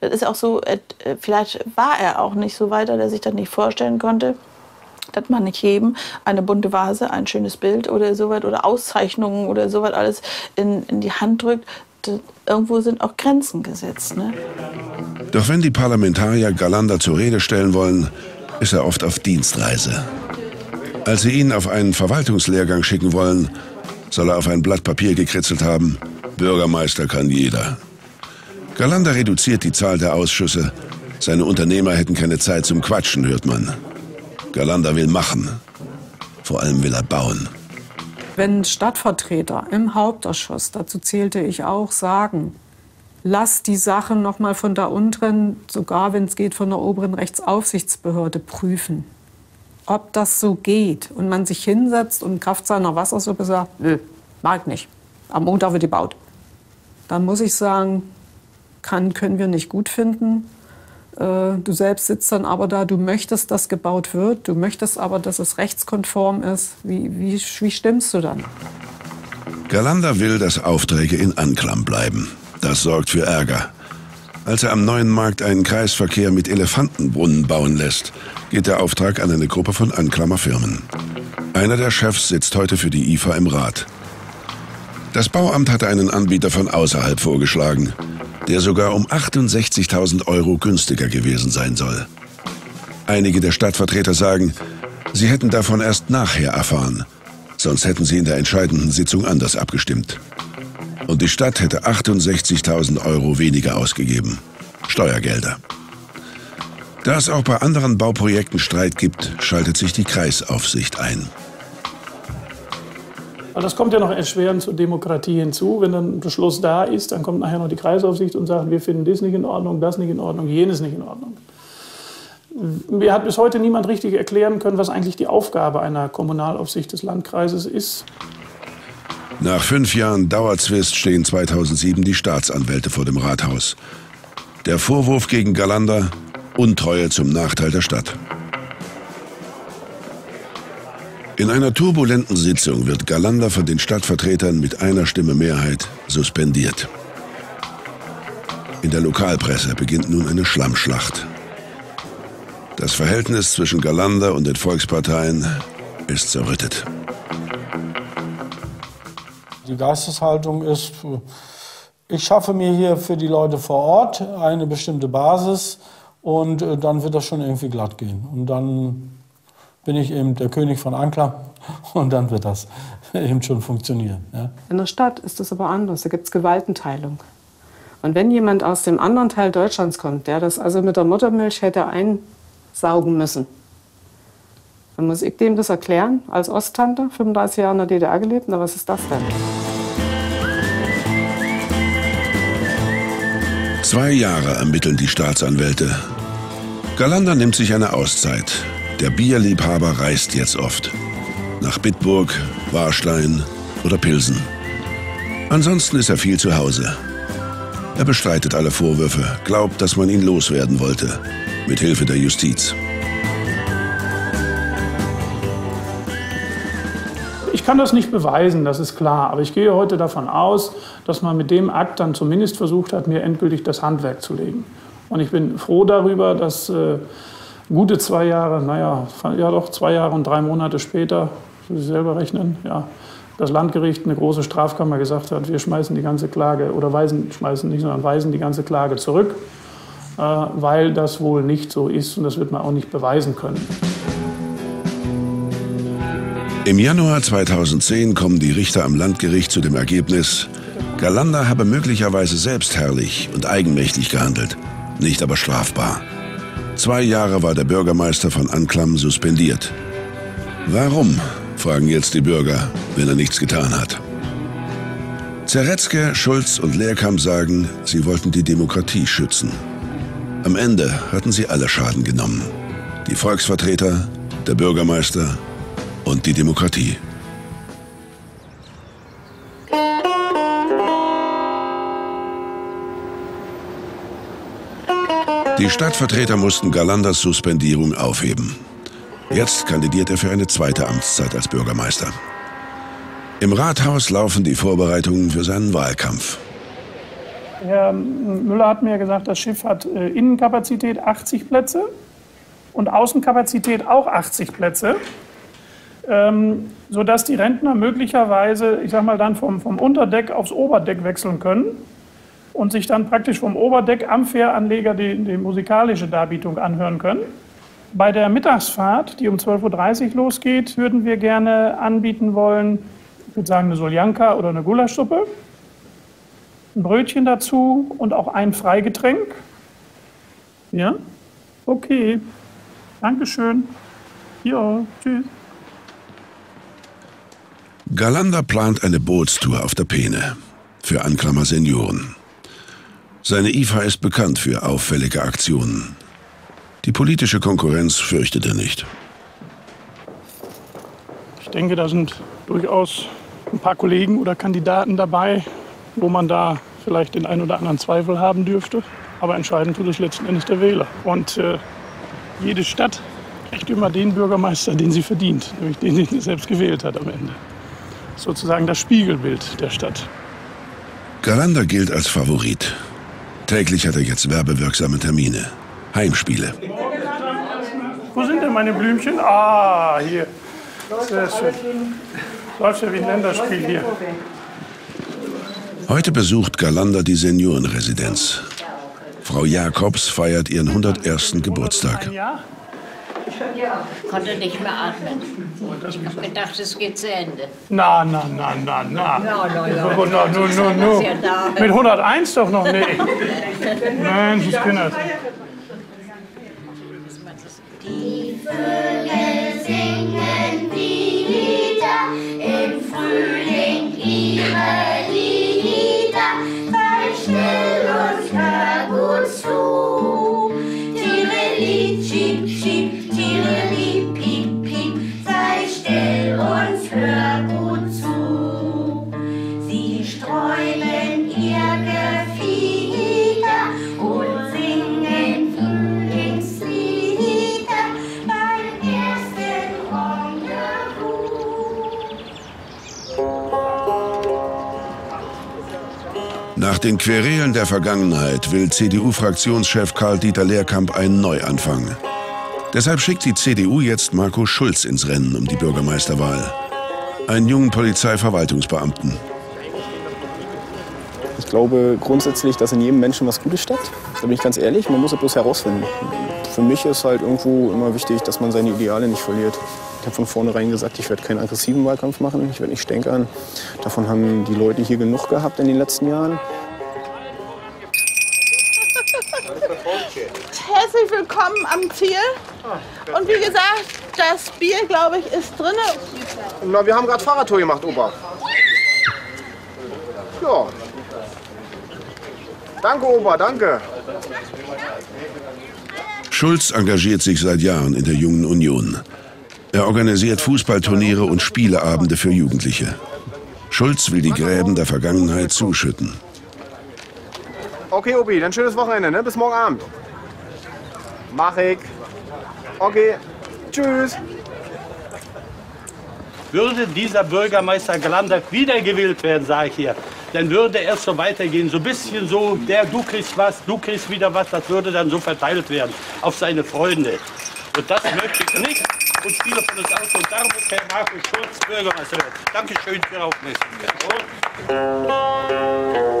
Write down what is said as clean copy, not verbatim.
Das ist auch so, vielleicht war er auch nicht so weit, dass er sich das nicht vorstellen konnte, dass man nicht jedem eine bunte Vase, ein schönes Bild oder so weit, oder Auszeichnungen oder so weit alles in die Hand drückt. Irgendwo sind auch Grenzen gesetzt. Ne? Doch wenn die Parlamentarier Galander zur Rede stellen wollen, ist er oft auf Dienstreise. Als sie ihn auf einen Verwaltungslehrgang schicken wollen, soll er auf ein Blatt Papier gekritzelt haben: Bürgermeister kann jeder. Galander reduziert die Zahl der Ausschüsse. Seine Unternehmer hätten keine Zeit zum Quatschen, hört man. Galander will machen. Vor allem will er bauen. Wenn Stadtvertreter im Hauptausschuss, dazu zählte ich auch, sagen, lass die Sache noch mal von der unteren, sogar wenn es geht von der oberen Rechtsaufsichtsbehörde prüfen, ob das so geht, und man sich hinsetzt und Kraft seiner Wassersuppe sagt, nö, mag nicht, am Montag wird gebaut, dann muss ich sagen, können wir nicht gut finden. Du selbst sitzt dann aber da, du möchtest, dass gebaut wird, du möchtest aber, dass es rechtskonform ist. Wie stimmst du dann? Galander will, dass Aufträge in Anklam bleiben. Das sorgt für Ärger. Als er am Neuen Markt einen Kreisverkehr mit Elefantenbrunnen bauen lässt, geht der Auftrag an eine Gruppe von Anklamer Firmen. Einer der Chefs sitzt heute für die IFA im Rat. Das Bauamt hatte einen Anbieter von außerhalb vorgeschlagen, der sogar um 68.000 € günstiger gewesen sein soll. Einige der Stadtvertreter sagen, sie hätten davon erst nachher erfahren, sonst hätten sie in der entscheidenden Sitzung anders abgestimmt. Und die Stadt hätte 68.000 € weniger ausgegeben. Steuergelder. Da es auch bei anderen Bauprojekten Streit gibt, schaltet sich die Kreisaufsicht ein. Das kommt ja noch erschwerend zur Demokratie hinzu. Wenn dann ein Beschluss da ist, dann kommt nachher noch die Kreisaufsicht und sagt, wir finden dies nicht in Ordnung, das nicht in Ordnung, jenes nicht in Ordnung. Mir hat bis heute niemand richtig erklären können, was eigentlich die Aufgabe einer Kommunalaufsicht des Landkreises ist. Nach 5 Jahren Dauerzwist stehen 2007 die Staatsanwälte vor dem Rathaus. Der Vorwurf gegen Galander: Untreue zum Nachteil der Stadt. In einer turbulenten Sitzung wird Galander von den Stadtvertretern mit einer Stimme Mehrheit suspendiert. In der Lokalpresse beginnt nun eine Schlammschlacht. Das Verhältnis zwischen Galander und den Volksparteien ist zerrüttet. Die Geisteshaltung ist, ich schaffe mir hier für die Leute vor Ort eine bestimmte Basis und dann wird das schon irgendwie glatt gehen. Und dann bin ich eben der König von Anklam und dann wird das eben schon funktionieren. Ja. In der Stadt ist das aber anders, da gibt es Gewaltenteilung. Und wenn jemand aus dem anderen Teil Deutschlands kommt, der das also mit der Muttermilch hätte einsaugen müssen, dann muss ich dem das erklären, als Osttante, 35 Jahre in der DDR gelebt, na was ist das denn? 2 Jahre ermitteln die Staatsanwälte. Galander nimmt sich eine Auszeit. Der Bierliebhaber reist jetzt oft. Nach Bitburg, Warstein oder Pilsen. Ansonsten ist er viel zu Hause. Er bestreitet alle Vorwürfe, glaubt, dass man ihn loswerden wollte. Mit Hilfe der Justiz. Ich kann das nicht beweisen, das ist klar. Aber ich gehe heute davon aus, dass man mit dem Akt dann zumindest versucht hat, mir endgültig das Handwerk zu legen. Und ich bin froh darüber, dass gute 2 Jahre, naja, ja doch, 2 Jahre und 3 Monate später, muss ich selber rechnen, ja, das Landgericht, eine große Strafkammer, gesagt hat, wir schmeißen die ganze Klage, oder weisen die ganze Klage zurück, weil das wohl nicht so ist und das wird man auch nicht beweisen können. Im Januar 2010 kommen die Richter am Landgericht zu dem Ergebnis, Galander habe möglicherweise selbstherrlich und eigenmächtig gehandelt, nicht aber strafbar. 2 Jahre war der Bürgermeister von Anklam suspendiert. Warum, fragen jetzt die Bürger, wenn er nichts getan hat. Zeretzke, Schulz und Lehrkamp sagen, sie wollten die Demokratie schützen. Am Ende hatten sie alle Schaden genommen. Die Volksvertreter, der Bürgermeister und die Demokratie. Die Stadtvertreter mussten Galanders Suspendierung aufheben. Jetzt kandidiert er für eine zweite Amtszeit als Bürgermeister. Im Rathaus laufen die Vorbereitungen für seinen Wahlkampf. Herr Müller hat mir gesagt, das Schiff hat Innenkapazität 80 Plätze und Außenkapazität auch 80 Plätze, sodass die Rentner möglicherweise, ich sag mal, dann vom Unterdeck aufs Oberdeck wechseln können und sich dann praktisch vom Oberdeck am Fähranleger die musikalische Darbietung anhören können. Bei der Mittagsfahrt, die um 12:30 Uhr losgeht, würden wir gerne anbieten wollen, ich würde sagen, eine Soljanka oder eine Gulaschsuppe, ein Brötchen dazu und auch ein Freigetränk. Ja, okay, Dankeschön. Ja, tschüss. Galander plant eine Bootstour auf der Peene für Anklamer Senioren. Seine IFA ist bekannt für auffällige Aktionen. Die politische Konkurrenz fürchtet er nicht. Ich denke, da sind durchaus ein paar Kollegen oder Kandidaten dabei, wo man da vielleicht den einen oder anderen Zweifel haben dürfte. Aber entscheiden tut es letzten Endes der Wähler. Und jede Stadt kriegt immer den Bürgermeister, den sie verdient, nämlich den sie selbst gewählt hat am Ende. Sozusagen das Spiegelbild der Stadt. Galander gilt als Favorit. Täglich hat er jetzt werbewirksame Termine. Heimspiele. Wo sind denn meine Blümchen? Ah, hier. Sehr schön. Läuft ja wie ein Länderspiel hier. Heute besucht Galander die Seniorenresidenz. Frau Jakobs feiert ihren 101. Geburtstag. Ich konnte nicht mehr atmen. Ich habe gedacht, es geht zu Ende. Na. No. Mit 101 doch noch nicht. Mensch, ich kenne das. Die Vögel singen die Lieder, im Frühling ihre Lieder, sei still und hör gut zu. Tireli, chip, chip, tireli, piep, piep, sei still und hör gut zu. Sie sträuben ihr Gefieder und singen Frühlingslieder beim ersten Rendezvous. Nach den Querelen der Vergangenheit will CDU-Fraktionschef Karl-Dieter Lehrkamp einen Neuanfang. Deshalb schickt die CDU jetzt Markus Schulz ins Rennen um die Bürgermeisterwahl. Einen jungen Polizeiverwaltungsbeamten. Ich glaube grundsätzlich, dass in jedem Menschen was Gutes steckt. Da bin ich ganz ehrlich, man muss es bloß herausfinden. Für mich ist halt irgendwo immer wichtig, dass man seine Ideale nicht verliert. Ich habe von vornherein gesagt, ich werde keinen aggressiven Wahlkampf machen, ich werde nicht stänkern. Davon haben die Leute hier genug gehabt in den letzten Jahren. Herzlich willkommen am Ziel. Und wie gesagt, das Bier, glaube ich, ist drin. Na, wir haben gerade Fahrradtour gemacht, Opa. Ja. Danke, Opa, danke. Schulz engagiert sich seit Jahren in der Jungen Union. Er organisiert Fußballturniere und Spieleabende für Jugendliche. Schulz will die Gräben der Vergangenheit zuschütten. Okay, Obi, dann schönes Wochenende, ne? Bis morgen Abend. Mach ich. Okay, tschüss. Würde dieser Bürgermeister Galander wiedergewählt werden, sage ich hier, dann würde es so weitergehen, so ein bisschen so, der du kriegst was, du kriegst wieder was, das würde dann so verteilt werden auf seine Freunde. Und das möchte ich nicht und viele von uns auch. Und darum ist Herr Markus Schulz Bürgermeister. Dankeschön für Ihre Aufmerksamkeit.